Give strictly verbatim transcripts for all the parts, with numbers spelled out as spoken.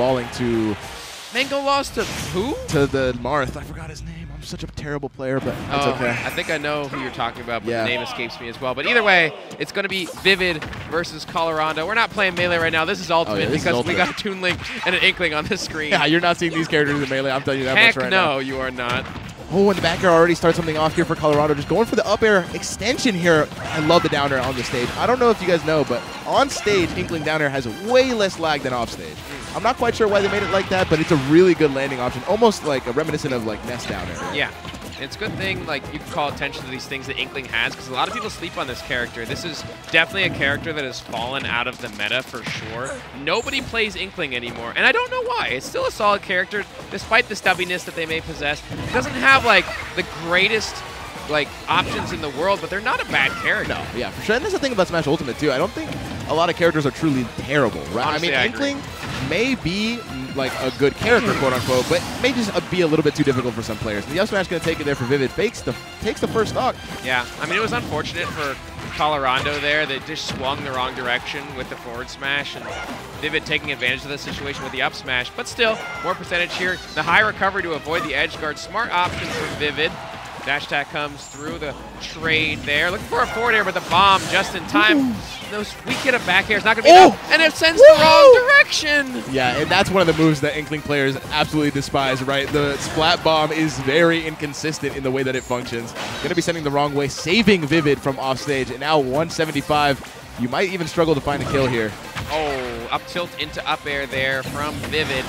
falling to... Mango lost to who? To the Marth. I forgot his name. I'm such a terrible player, but that's oh, okay. I think I know who you're talking about, but yeah. the name escapes me as well. But either way, it's going to be Vivid versus Colorondo. We're not playing Melee right now. This is Ultimate oh, yeah, this because is ultimate. We got a Toon Link and an Inkling on this screen. Yeah, you're not seeing these characters in Melee. I'm telling you that Heck much right no, now. no, you are not. Oh, and the back air already starts something off here for Colorondo. Just going for the up air extension here. I love the down air on the stage. I don't know if you guys know, but on stage, Inkling down air has way less lag than off stage. I'm not quite sure why they made it like that, but it's a really good landing option. Almost like a reminiscent of like Nest down air. Yeah. It's a good thing like you can call attention to these things that Inkling has, because a lot of people sleep on this character. This is definitely a character that has fallen out of the meta for sure. Nobody plays Inkling anymore, and I don't know why. It's still a solid character, despite the stubbiness that they may possess. It doesn't have like the greatest like options in the world, but they're not a bad character. No, yeah, for sure. And that's the thing about Smash Ultimate too. I don't think a lot of characters are truly terrible, right? Honestly, I mean, I Inkling agree. may be like a good character, quote unquote, but may just be a little bit too difficult for some players. The up smash gonna take it there for Vivid. Fakes the takes the first stock. Yeah, I mean it was unfortunate for Colorondo there. They just swung the wrong direction with the forward smash, and Vivid taking advantage of the situation with the up smash. But still, more percentage here. The high recovery to avoid the edge guard. Smart options from Vivid. Dash attack comes through the trade there. Looking for a forward air, but the bomb just in time. Those weak hit of back air is not going to be oh. enough, and it sends Whoa. the wrong direction. Yeah, and that's one of the moves that Inkling players absolutely despise, right? The splat bomb is very inconsistent in the way that it functions. Going to be sending the wrong way, saving Vivid from offstage, and now one seventy-five. You might even struggle to find a kill here. Oh, up tilt into up air there from Vivid.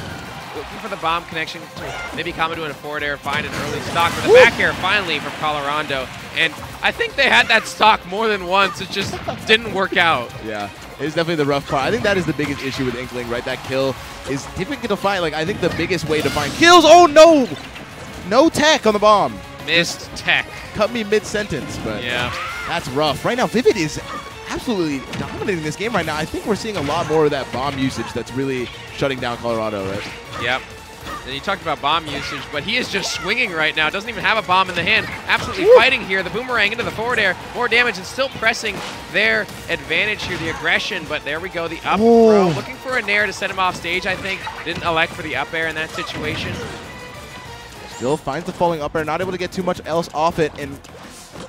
Looking for the bomb connection to maybe Kama doing a forward air, find an early stock for the Woo! back air finally from Colorondo. And I think they had that stock more than once. It just didn't work out. Yeah, it's definitely the rough part. I think that is the biggest issue with Inkling, right? That kill is difficult to find. Like, I think the biggest way to find kills. Oh, no. No tech on the bomb. Missed tech. Cut me mid-sentence, but yeah, that's rough. Right now, Vivid is absolutely dominating this game right now. I think we're seeing a lot more of that bomb usage that's really shutting down Colorondo, right? Yep. And you talked about bomb usage, but he is just swinging right now. Doesn't even have a bomb in the hand. Absolutely Woo. fighting here. The boomerang into the forward air. More damage and still pressing their advantage here, the aggression. But there we go, the up Whoa. throw. Looking for a nair to send him off stage, I think. Didn't elect for the up air in that situation. Still finds the falling up air. Not able to get too much else off it. And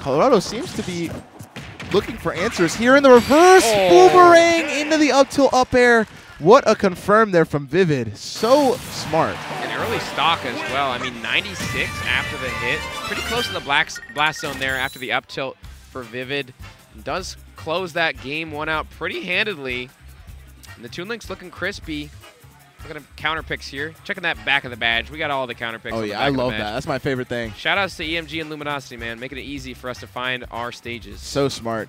Colorondo seems to be looking for answers here in the reverse. Oh. Boomerang into the up till up air. What a confirm there from Vivid. So smart. An early stock as well. I mean, ninety-six after the hit. Pretty close to the blacks, blast zone there after the up tilt for Vivid. Does close that game one out pretty handedly. And the Toon Link's looking crispy. Looking at counter picks here. Checking that back of the badge. We got all the counter picks. Oh, yeah, I love that. That's my favorite thing. Shout outs to E M G and Luminosity, man. Making it easy for us to find our stages. So smart.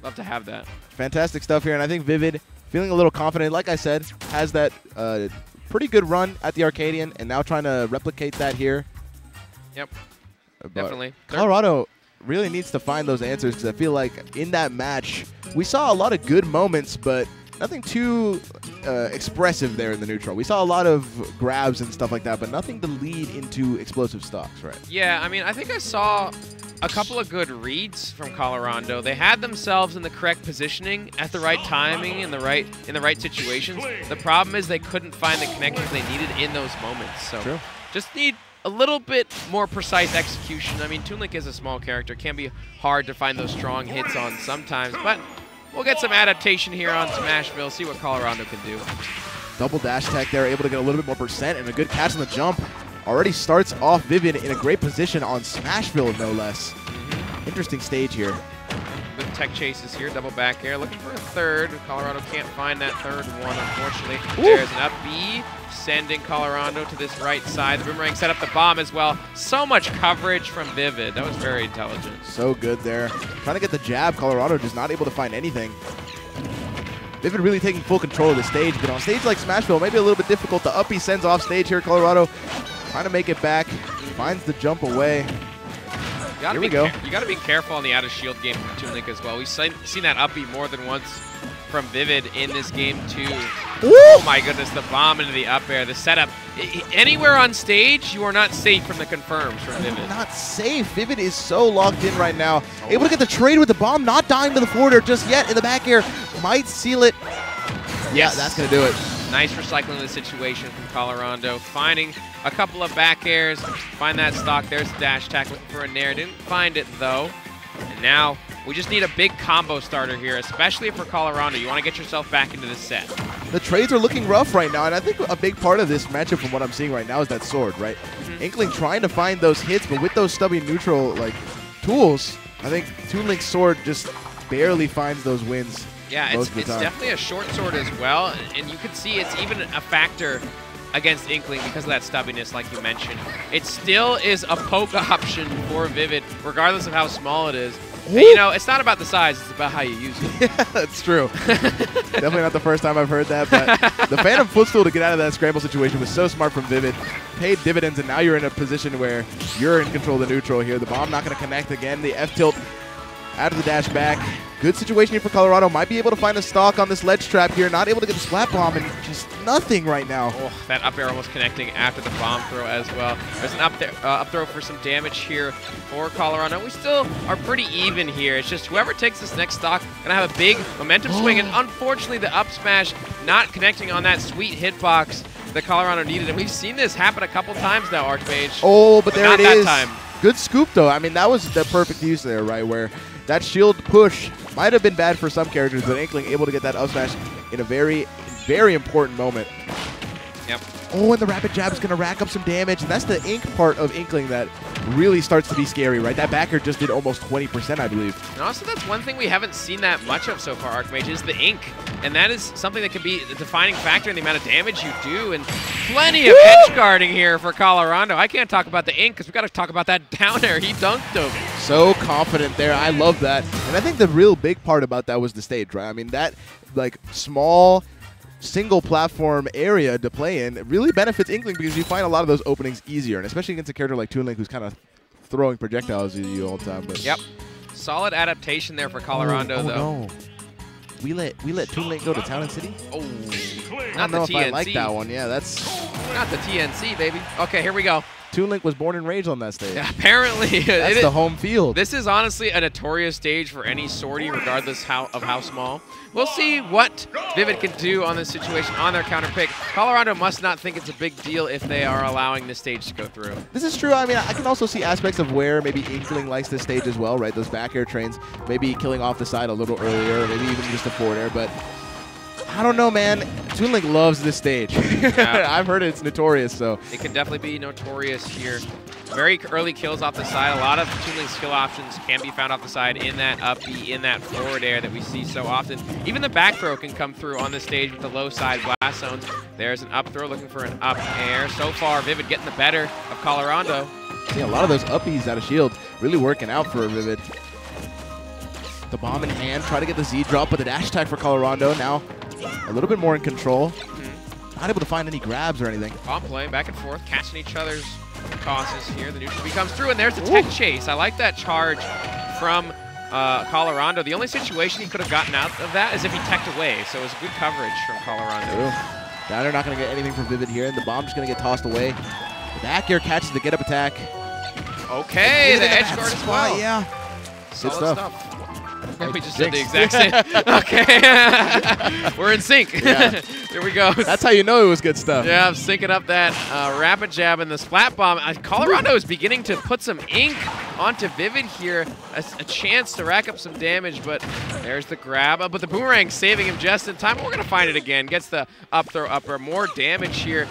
Love to have that. Fantastic stuff here. And I think Vivid, feeling a little confident, like I said, has that uh, pretty good run at the Arcadian, and now trying to replicate that here. Yep, but definitely. Colorondo really needs to find those answers, because I feel like in that match, we saw a lot of good moments, but nothing too uh, expressive there in the neutral. We saw a lot of grabs and stuff like that, but nothing to lead into explosive stocks, right? Yeah, I mean, I think I saw a couple of good reads from Colorondo. They had themselves in the correct positioning at the right timing in the right in the right situations. The problem is they couldn't find the connections they needed in those moments. So True. just need a little bit more precise execution. I mean, Toon Link is a small character. It can be hard to find those strong hits on sometimes, but we'll get some adaptation here on Smashville, see what Colorondo can do. Double dash tech there, able to get a little bit more percent and a good catch on the jump. Already starts off Vivid in a great position on Smashville, no less. Interesting stage here. Good tech chases here, double back air, looking for a third. Colorondo can't find that third one, unfortunately. Ooh. There's an up B, sending Colorondo to this right side. The boomerang set up the bomb as well. So much coverage from Vivid. That was very intelligent. So good there. Trying to get the jab, Colorondo just not able to find anything. Vivid really taking full control of the stage, but on stage like Smashville, maybe a little bit difficult. The up B sends off stage here, Colorondo. Trying to make it back, finds the jump away. Here we go. You got to be careful on the out of shield game from Toon Link as well. We've seen, seen that up B more than once from Vivid in this game too. Woo! Oh my goodness, the bomb into the up air, the setup. I, anywhere on stage, you are not safe from the confirms from Vivid. Not safe. Vivid is so locked in right now. Oh. Able to get the trade with the bomb, not dying to the forward air just yet in the back air. Might seal it. Yes. Yeah, that's going to do it. Nice recycling of the situation from Colorondo. Finding a couple of back airs. Find that stock. There's the dash attack looking for a nair. Didn't find it, though. And now we just need a big combo starter here, especially for Colorondo. You want to get yourself back into the set. The trades are looking rough right now, and I think a big part of this matchup from what I'm seeing right now is that sword, right? Mm-hmm. Inkling trying to find those hits, but with those stubby neutral like tools, I think Toon Link's sword just barely finds those wins. Yeah, it's, it's definitely a short sword as well, and, and you can see it's even a factor against Inkling because of that stubbiness, like you mentioned. It still is a poke option for Vivid, regardless of how small it is. And, you know, it's not about the size, it's about how you use it. Yeah, that's true. Definitely not the first time I've heard that, but the Phantom Footstool to get out of that scramble situation was so smart from Vivid. Paid dividends, and now you're in a position where you're in control of the neutral here. The bomb not going to connect again. The F-tilt out of the dash back. Good situation here for Colorondo. Might be able to find a stock on this ledge trap here. Not able to get the splat bomb and just nothing right now. Oh, that up air almost connecting after the bomb throw as well. There's an up, there, uh, up throw for some damage here for Colorondo. We still are pretty even here. It's just whoever takes this next stock going to have a big momentum swing. And unfortunately, the up smash not connecting on that sweet hitbox that Colorondo needed. And we've seen this happen a couple times now, Archmage. Oh, but, but there it is. Not that time. Good scoop, though. I mean, that was the perfect use there, right, where that shield push might have been bad for some characters, but Inkling able to get that up smash in a very, very important moment. Yep. Oh, and the rapid jab is going to rack up some damage. And that's the ink part of Inkling that really starts to be scary, right? That backer just did almost twenty percent, I believe. And also, that's one thing we haven't seen that much of so far, Archmage, is the ink. And that is something that can be the defining factor in the amount of damage you do. And plenty of edge guarding here for Colorondo. I can't talk about the ink because we've got to talk about that down air. He dunked him. So confident there. I love that. And I think the real big part about that was the stage, right? I mean, that like small single platform area to play in really benefits Inkling because you find a lot of those openings easier, and especially against a character like Toon Link who's kind of throwing projectiles at you all the time. But yep. Solid adaptation there for Colorondo, oh, oh though. No. We let we let Toon Link go to Town City? Oh. Not I don't the know T N C. If I like that one. Yeah, that's not the T N C, baby. Okay, here we go. Toon Link was born and raised on that stage. Yeah, apparently. That's the home field. This is honestly a notorious stage for any sortie, regardless how, of how small. We'll see what Vivid can do on this situation on their counter pick. Colorondo must not think it's a big deal if they are allowing this stage to go through. This is true. I mean, I can also see aspects of where maybe Inkling likes this stage as well, right? Those back air trains, maybe killing off the side a little earlier, maybe even just a forward air, but I don't know, man. Toon Link loves this stage. Yeah. I've heard it's notorious, so. It can definitely be notorious here. Very early kills off the side. A lot of Toon Link's skill options can be found off the side in that up B, in that forward air that we see so often. Even the back throw can come through on this stage with the low side blast zones. There's an up throw looking for an up air. So far, Vivid getting the better of Colorondo. Yeah, a lot of those uppies out of shield really working out for Vivid. The bomb in hand, try to get the Z drop, but the dash attack for Colorondo now. A little bit more in control. Mm-hmm. Not able to find any grabs or anything. Bomb play, back and forth, catching each other's tosses here. The neutral B comes through, and there's the tech chase. I like that charge from uh, Colorondo. The only situation he could have gotten out of that is if he teched away, so it was good coverage from Colorondo. Down air not going to get anything from Vivid here, and the bomb's going to get tossed away. The back air catches the get-up attack. Okay, the edge guard as well. Yeah, solid stuff. stuff. We just did the exact same. Okay. We're in sync. Yeah. There we go. That's how you know it was good stuff. Yeah, I'm syncing up that uh, rapid jab and the splat bomb. Uh, Colorondo is beginning to put some ink onto Vivid here. A, a chance to rack up some damage, but there's the grab. Uh, but the boomerang saving him just in time. We're going to find it again. Gets the up throw upper. More damage here.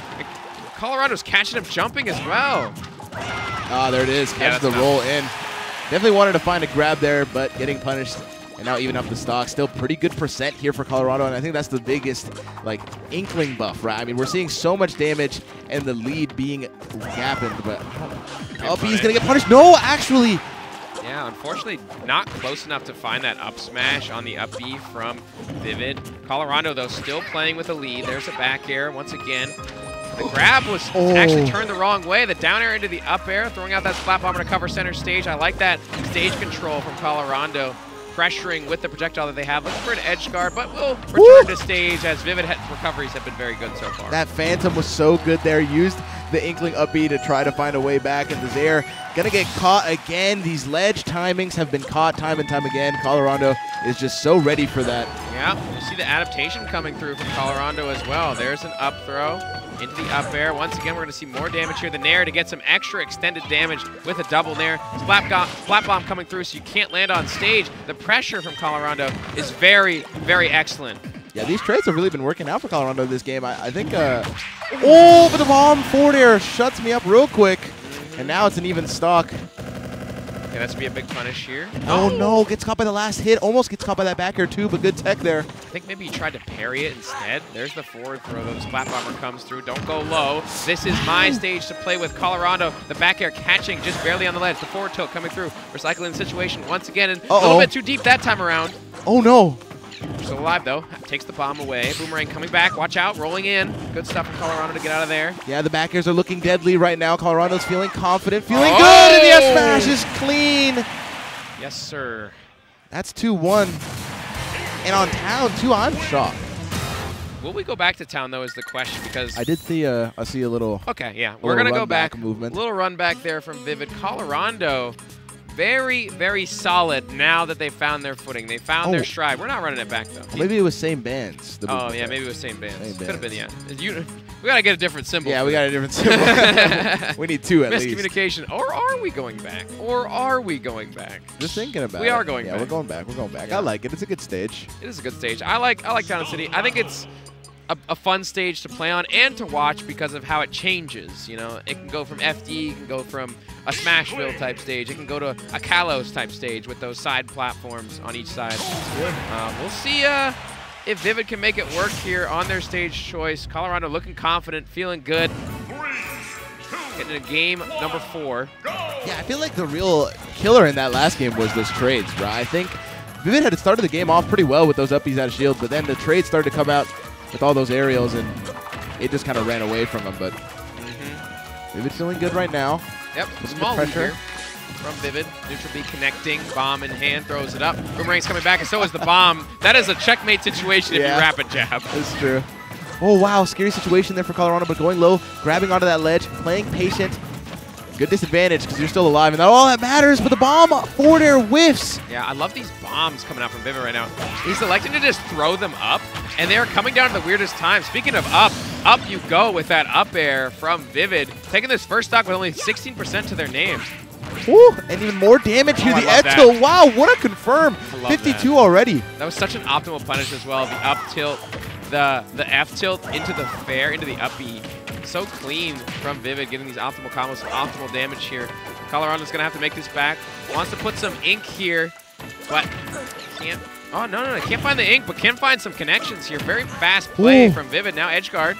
Colorondo's catching him jumping as well. Ah, oh, there it is. Catch yeah, the roll tough. in. Definitely wanted to find a grab there, but getting punished. And now even up the stock. Still pretty good percent here for Colorondo, and I think that's the biggest like Inkling buff, right? I mean, we're seeing so much damage and the lead being gapping, but up B's gonna get punished. No, actually. Yeah, unfortunately, not close enough to find that up smash on the up B from Vivid. Colorondo, though, still playing with a lead. There's a back air once again. The grab was oh. actually turned the wrong way. The down air into the up air, throwing out that splat bomber to cover center stage. I like that stage control from Colorondo. Pressuring with the projectile that they have. Looking for an edge guard, but will return Woo. to stage as Vivid recoveries have been very good so far. That Phantom was so good there. Used the Inkling up B to try to find a way back into the air. Gonna get caught again. These ledge timings have been caught time and time again. Colorondo is just so ready for that. Yeah, you see the adaptation coming through from Colorondo as well. There's an up throw into the up air. Once again, we're gonna see more damage here. The Nair to get some extra extended damage with a double Nair. Splat Bomb coming through so you can't land on stage. The pressure from Colorondo is very, very excellent. Yeah, these trades have really been working out for Colorondo this game. I, I think, uh, oh, but the bomb forward air shuts me up real quick. And now it's an even stock. Yeah, that's going to be a big punish here. Oh, no, gets caught by the last hit. Almost gets caught by that back air, too, but good tech there. I think maybe he tried to parry it instead. There's the forward throw, though. The Splat Bomber comes through. Don't go low. This is my stage to play with Colorondo. The back air catching just barely on the ledge. The forward tilt coming through. Recycling the situation once again. And uh-oh. A little bit too deep that time around. Oh, no. Still alive, though. Takes the bomb away. Boomerang coming back. Watch out. Rolling in. Good stuff from Colorondo to get out of there. Yeah, the back airs are looking deadly right now. Colorondo's feeling confident. Feeling oh! good. And the S-Smash is clean. Yes, sir. That's two one. And on Town, too, I'm shocked. Will we go back to Town, though, is the question, because... I did see, uh, I see a little... Okay, yeah. We're going to go back. Movement. A little run back there from Vivid. Colorondo... Very, very solid now that they found their footing. They found oh. their stride. We're not running it back, though. Maybe it was same bands. Oh, yeah, maybe it was same bands. Same bands. Could have been, yeah. You, we got to get a different symbol. Yeah, we got a different symbol. We need two at least. Miscommunication. Or are we going back? Or are we going back? Just thinking about it. We are going back. Yeah, we're going back. We're going back. Yeah. I like it. It's a good stage. It is a good stage. I like, I like Town City. I think it's... A, a fun stage to play on and to watch because of how it changes. You know, it can go from F D, it can go from a Smashville type stage, it can go to a Kalos type stage with those side platforms on each side. Uh, we'll see uh, if Vivid can make it work here on their stage choice. Colorondo looking confident, feeling good. Getting into game number four. Yeah, I feel like the real killer in that last game was those trades, bro. I think Vivid had started the game off pretty well with those upbeats out of shield, but then the trades started to come out with all those aerials, and it just kind of ran away from him, but mm-hmm. Vivid's feeling good right now. Yep, small pressure from Vivid. Neutral B connecting, bomb in hand, throws it up. Boomerang's coming back, and so is the bomb. That is a checkmate situation yeah. if you rapid jab. That's true. Oh, wow, scary situation there for Colorondo, but going low, grabbing onto that ledge, playing patient. Good disadvantage because you're still alive, and that all that matters. But the bomb forward air whiffs. Yeah, I love these bombs coming out from Vivid right now. He's electing to just throw them up, and they're coming down at the weirdest time. Speaking of up, up you go with that up air from Vivid, taking this first stock with only sixteen percent to their names. Ooh, and even more damage oh, here. The edge go. Wow, what a confirm. fifty-two that. Already. That was such an optimal punish as well. The up tilt, the the F tilt into the fair, into the up B. So clean from Vivid, getting these optimal combos and optimal damage here. Colorondo's going to have to make this back. Wants to put some ink here, but can't. Oh, no, no, no. Can't find the ink, but can find some connections here. Very fast play Ooh. From Vivid. Now edge guard.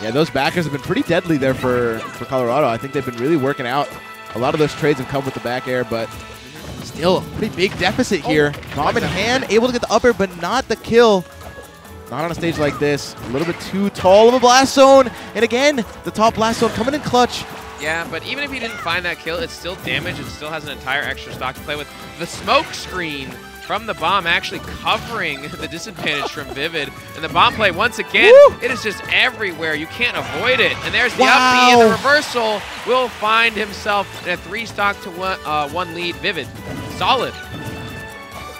Yeah, those backers have been pretty deadly there for, for Colorondo. I think they've been really working out. A lot of those trades have come with the back air, but still a pretty big deficit oh, here. Bomb in hand, able to get the upper, but not the kill. Not on a stage like this. A little bit too tall of a blast zone. And again, the top blast zone coming in clutch. Yeah, but even if he didn't find that kill, it's still damage. It still has an entire extra stock to play with. The smoke screen from the bomb actually covering the disadvantage from Vivid. And the bomb play, once again, Woo! It is just everywhere. You can't avoid it. And there's the wow. up B, and the reversal will find himself in a three stock to one, uh, one lead. Vivid, solid.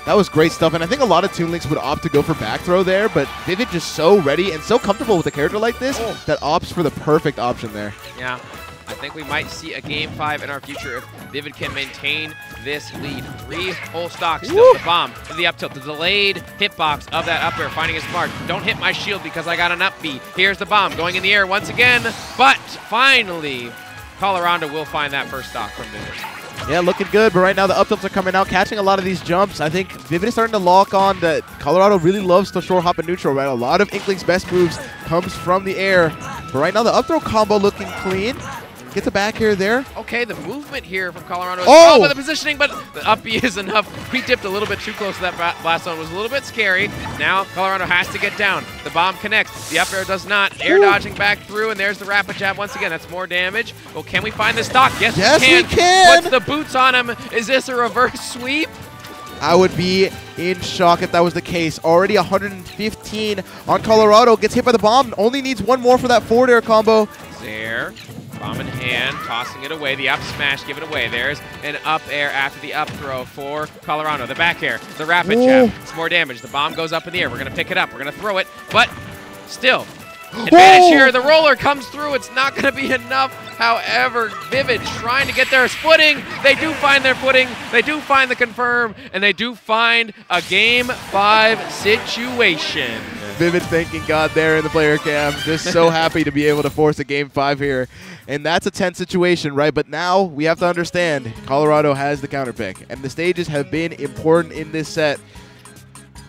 That was great stuff, and I think a lot of Toon Links would opt to go for back throw there, but Vivid just so ready and so comfortable with a character like this oh. that opts for the perfect option there. Yeah, I think we might see a game five in our future if Vivid can maintain this lead. Three whole stocks still. The bomb to the up tilt, the delayed hitbox of that up air, finding its mark. Don't hit my shield because I got an up B. Here's the bomb going in the air once again, but finally, Colorondo will find that first stock from Vivid. Yeah, looking good, but right now the up tilts are coming out, catching a lot of these jumps. I think Vivid is starting to lock on that Colorondo really loves to short hop and neutral, right? A lot of Inkling's best moves comes from the air. But right now the up throw combo looking clean. Get the back air there. Okay, the movement here from Colorondo is oh! with the positioning, but the up B is enough. He dipped a little bit too close to that blast zone. It was a little bit scary. Now Colorondo has to get down. The bomb connects. The up air does not. Air Ooh. Dodging back through, and there's the rapid jab once again. That's more damage. Well, can we find the stock? Yes, yes we can. Yes, we can. Puts the boots on him. Is this a reverse sweep? I would be in shock if that was the case. Already one hundred fifteen on Colorondo. Gets hit by the bomb. Only needs one more for that forward air combo. there. Bomb in hand, tossing it away. The up smash, give it away. There's an up air after the up throw for Colorondo. The back air, the rapid jab. It's more damage. The bomb goes up in the air. We're going to pick it up. We're going to throw it, but still. Advantage here. The roller comes through. It's not going to be enough. However, Vivid trying to get their footing. They do find their footing. They do find the confirm, and they do find a game five situation. Vivid thanking God there in the player cam. Just so happy to be able to force a game five here. And that's a tense situation, right? But now we have to understand Colorondo has the counter pick, and the stages have been important in this set.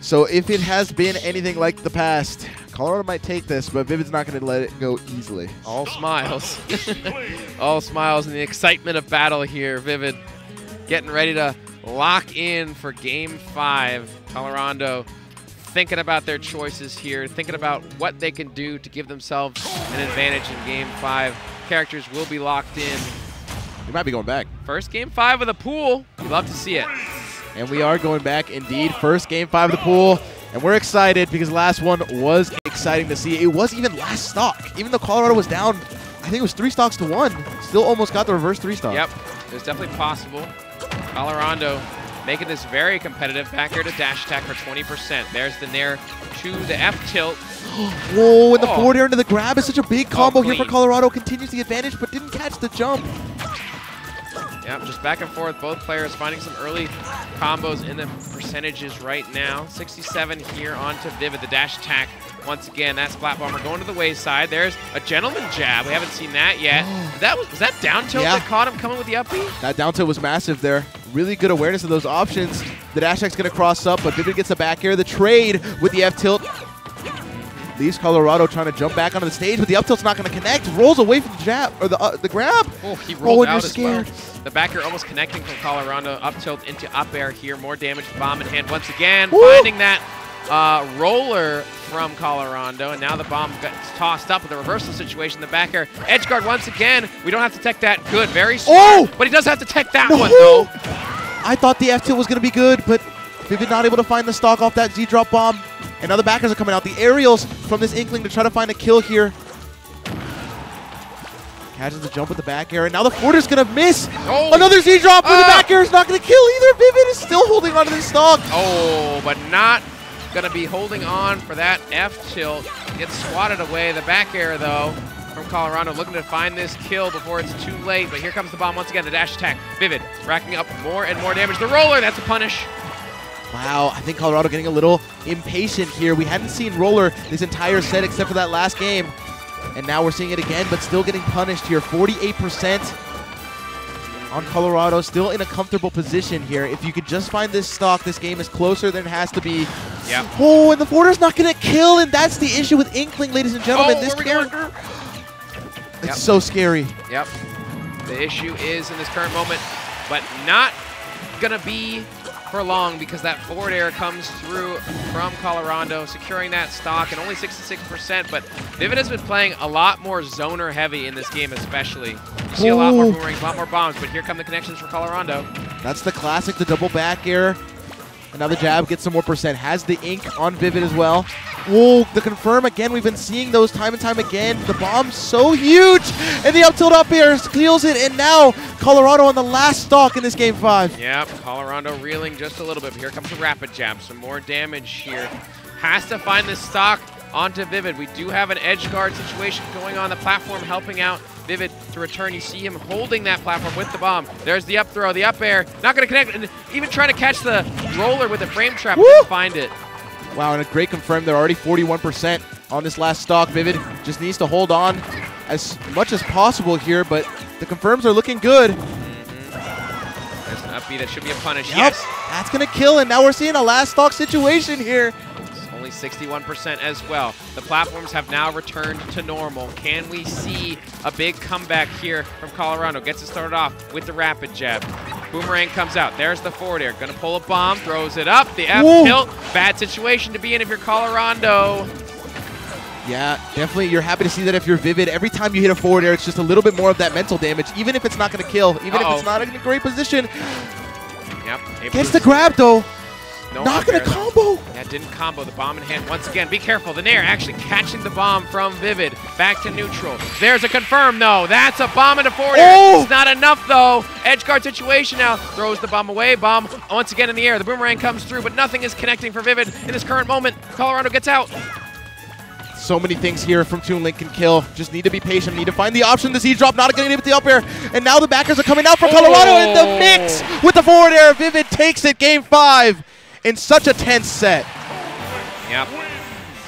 So if it has been anything like the past, Colorondo might take this, but Vivid's not going to let it go easily. All smiles. All smiles and the excitement of battle here. Vivid getting ready to lock in for game five. Colorondo thinking about their choices here, thinking about what they can do to give themselves an advantage in game five. Characters will be locked in. They might be going back. First game five of the pool. We'd love to see it. And we are going back indeed. First game five of the pool. And we're excited because last one was exciting to see. It was even last stock. Even though Colorondo was down, I think it was three stocks to one, still almost got the reverse three stock. Yep, it was definitely possible. Colorondo making this very competitive. Back air to dash attack for twenty percent. There's the nair to the F tilt. Whoa, and the oh. forward air into the grab is such a big combo oh, here for Colorondo. Continues the advantage, but didn't catch the jump. Yep, just back and forth, both players finding some early combos in the percentages right now. sixty-seven here onto Vivid, the dash attack. Once again, that's Splat Bomber going to the wayside. There's a gentleman jab. We haven't seen that yet. That was, was that down tilt yeah. that caught him coming with the up B? That down tilt was massive there. Really good awareness of those options. The dash attack's going to cross up, but Vivid gets the back air. The trade with the F tilt. Leaves Colorondo trying to jump back onto the stage, but the up tilt's not going to connect. Rolls away from the jab or the uh, the grab. Oh, he rolled oh, out as well. The back air almost connecting from Colorondo. Up tilt into up air here. More damage. Bomb in hand once again. Woo! Finding that uh, roller from Colorondo, and now the bomb gets tossed up with a reversal situation. The back air edge guard once again. We don't have to tech that. Good, very smart. Oh! But he does have to tech that no! one though. I thought the F tilt was going to be good, but Vivid not able to find the stock off that Z drop bomb. And now the backers are coming out. The aerials from this Inkling to try to find a kill here. Catches the jump with the back air. And now the quarter's going to miss. Oh. Another Z drop, but uh. the back air is not going to kill either. Vivid is still holding on to this stock. Oh, but not going to be holding on for that F tilt. Gets swatted away. The back air, though, from Colorondo looking to find this kill before it's too late. But here comes the bomb once again. The dash attack. Vivid racking up more and more damage. The roller, that's a punish. Wow, I think Colorondo getting a little impatient here. We hadn't seen roller this entire set except for that last game. And now we're seeing it again, but still getting punished here. forty-eight percent on Colorondo, still in a comfortable position here. If you could just find this stock, this game is closer than it has to be. Yeah. Oh, and the forwarder's not going to kill, and that's the issue with Inkling, ladies and gentlemen. Oh, this character, it's yep. so scary. Yep. The issue is in this current moment, but not going to be for long because that forward air comes through from Colorondo, securing that stock, and only sixty-six percent, but Vivid has been playing a lot more zoner heavy in this game especially. You see Ooh. a lot more boomerangs, a lot more bombs, but here come the connections for Colorondo. That's the classic, the double back air. Another jab, gets some more percent, has the ink on Vivid as well. Whoa, the confirm again, we've been seeing those time and time again. The bomb's so huge, and the up tilt up air steals it, and now Colorondo on the last stock in this game five. Yep, Colorondo reeling just a little bit, but here comes the rapid jab, some more damage here. Has to find the stock onto Vivid. We do have an edge guard situation going on, the platform helping out Vivid to return. You see him holding that platform with the bomb. There's the up throw, the up air, not gonna connect, and even trying to catch the roller with the frame trap, didn't find it. Wow, and a great confirm. They're already forty-one percent on this last stock. Vivid just needs to hold on as much as possible here, but the confirms are looking good. Mm-hmm. There's an upbeat that should be a punish. Yep. Yes. That's gonna kill, and now we're seeing a last stock situation here. Only sixty-one percent as well. The platforms have now returned to normal. Can we see a big comeback here from Colorondo? Gets it started off with the rapid jab. Boomerang comes out. There's the forward air. Gonna pull a bomb, throws it up. The F Whoa. tilt. Bad situation to be in if you're Colorondo. Yeah, definitely. You're happy to see that if you're Vivid. Every time you hit a forward air, it's just a little bit more of that mental damage, even if it's not gonna kill, even Uh-oh. if it's not in a great position. Yep. Gets the grab though. No Not gonna combo! Though. That didn't combo. The bomb in hand once again. Be careful. The Nair actually catching the bomb from Vivid. Back to neutral. There's a confirm, though. That's a bomb into forward air. Oh! It's not enough, though. Edge guard situation now. Throws the bomb away. Bomb once again in the air. The boomerang comes through, but nothing is connecting for Vivid in this current moment. Colorondo gets out. So many things here from Toon Link can kill. Just need to be patient. Need to find the option. The Z drop, not getting it with the up air. And now the backers are coming out for Colorondo oh. in the mix with the forward air. Vivid takes it game five in such a tense set. Yep.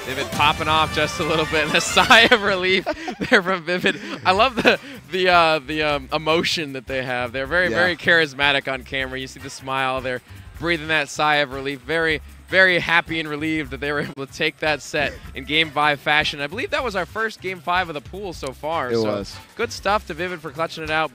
Vivid popping off just a little bit. A sigh of relief there from Vivid. I love the the uh, the um, emotion that they have. They're very, yeah. very charismatic on camera. You see the smile. They're breathing that sigh of relief. Very... Very happy and relieved that they were able to take that set in Game five fashion. I believe that was our first Game five of the pool so far. It so was. Good stuff to Vivid for clutching it out.